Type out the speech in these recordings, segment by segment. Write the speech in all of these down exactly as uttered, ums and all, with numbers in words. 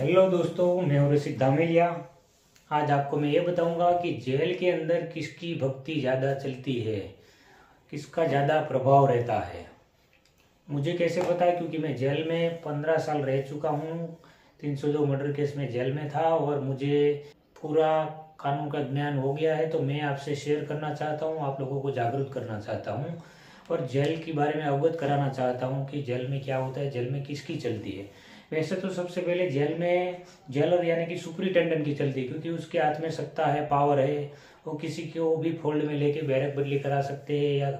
Hello दोस्तों, मैं हूँ ऋषि धामलिया। आज आपको मैं ये बताऊंगा कि जेल के अंदर किसकी भक्ति ज़्यादा चलती है, किसका ज़्यादा प्रभाव रहता है। मुझे कैसे पता है, क्योंकि मैं जेल में पंद्रह साल रह चुका हूँ। तीन सौ दो मर्डर केस में जेल में था और मुझे पूरा कानून का ज्ञान हो गया है। तो मैं आपसे शेयर करना चाहता हूँ, आप लोगों को जागरूक करना चाहता हूँ और जेल के बारे में अवगत कराना चाहता हूँ कि जेल में क्या होता है, जेल में किसकी चलती है। वैसे तो सबसे पहले जेल में जेलर यानी कि सुपरिटेंडेंट की चलती है, क्योंकि उसके हाथ में सत्ता है, पावर है। वो किसी को भी फोल्ड में लेके बैरक बदली करा सकते हैं या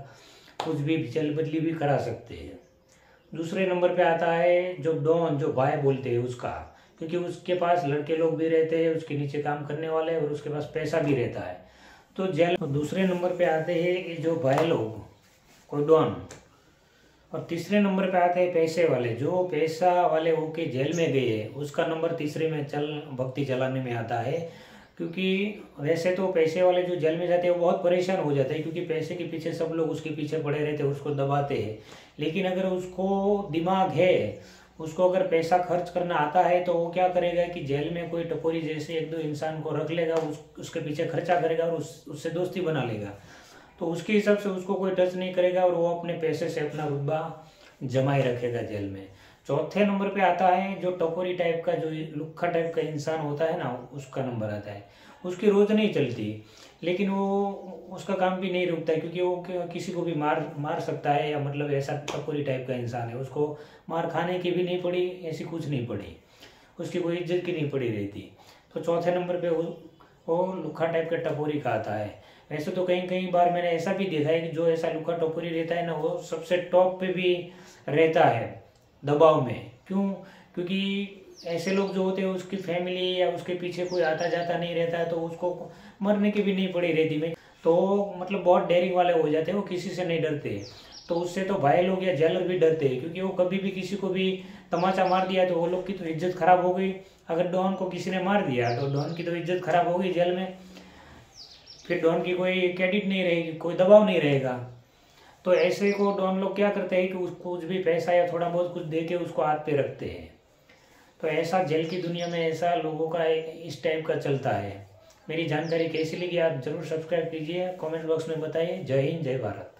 कुछ भी जेल बदली भी करा सकते हैं। दूसरे नंबर पे आता है जो डॉन, जो भाई बोलते हैं उसका, क्योंकि उसके पास लड़के लोग भी रहते हैं उसके नीचे काम करने वाले और उसके पास पैसा भी रहता है। तो जेल दूसरे नंबर पर आते हैं जो भाई लोग और डॉन, और तीसरे नंबर पे आते हैं पैसे वाले। जो पैसा वाले होके जेल में गए उसका नंबर तीसरे में चल भक्ति चलाने में आता है, क्योंकि वैसे तो पैसे वाले जो जेल में जाते हैं वो बहुत परेशान हो जाते हैं, क्योंकि पैसे के पीछे सब लोग उसके पीछे पड़े रहते हैं, उसको दबाते हैं। लेकिन अगर उसको दिमाग है, उसको अगर पैसा खर्च करना आता है, तो वो क्या करेगा कि जेल में कोई टपोरी जैसे एक दो इंसान को रख लेगा, उस, उसके पीछे खर्चा करेगा और उस, उससे दोस्ती बना लेगा। तो उसके हिसाब से उसको कोई टच नहीं करेगा और वो अपने पैसे से अपना रुतबा जमाए रखेगा जेल में। चौथे नंबर पे आता है जो टकोरी टाइप का, जो लुक्खा टाइप का इंसान होता है ना, उसका नंबर आता है। उसकी रोज नहीं चलती, लेकिन वो उसका काम भी नहीं रुकता है, क्योंकि वो किसी को भी मार मार सकता है, या मतलब ऐसा टकोरी टाइप का इंसान है। उसको मार खाने की भी नहीं पड़ी, ऐसी कुछ नहीं पड़ी, उसकी कोई इज्जत की नहीं पड़ी रहती। तो चौथे नंबर पर वो वो लुक्खा टाइप का टपोरी का आता है। वैसे तो कहीं कहीं बार मैंने ऐसा भी देखा है कि जो ऐसा लुका टोपरी रहता है ना, वो सबसे टॉप पे भी रहता है दबाव में। क्यों? क्योंकि ऐसे लोग जो होते हैं उसकी फैमिली या उसके पीछे कोई आता जाता नहीं रहता है, तो उसको मरने की भी नहीं पड़ी रहती में। तो मतलब बहुत डेयरिंग वाले हो जाते हैं, वो किसी से नहीं डरते। तो उससे तो भाई लोग या जेलर भी डरते हैं, क्योंकि वो कभी भी किसी को भी तमाचा मार दिया तो वो लोग की तो इज्जत खराब हो गई। अगर डॉन को किसी ने मार दिया तो डॉन की तो इज्जत खराब हो गई जेल में, फिर डॉन की कोई क्रेडिट नहीं रहेगी, कोई दबाव नहीं रहेगा। तो ऐसे को डॉन लोग क्या करते हैं कि उसको कुछ भी पैसा या थोड़ा बहुत कुछ दे के उसको हाथ पे रखते हैं। तो ऐसा जेल की दुनिया में ऐसा लोगों का इस टाइप का चलता है। मेरी जानकारी कैसी लगी आप ज़रूर सब्सक्राइब कीजिए, कमेंट बॉक्स में बताइए। जय हिंद, जय भारत।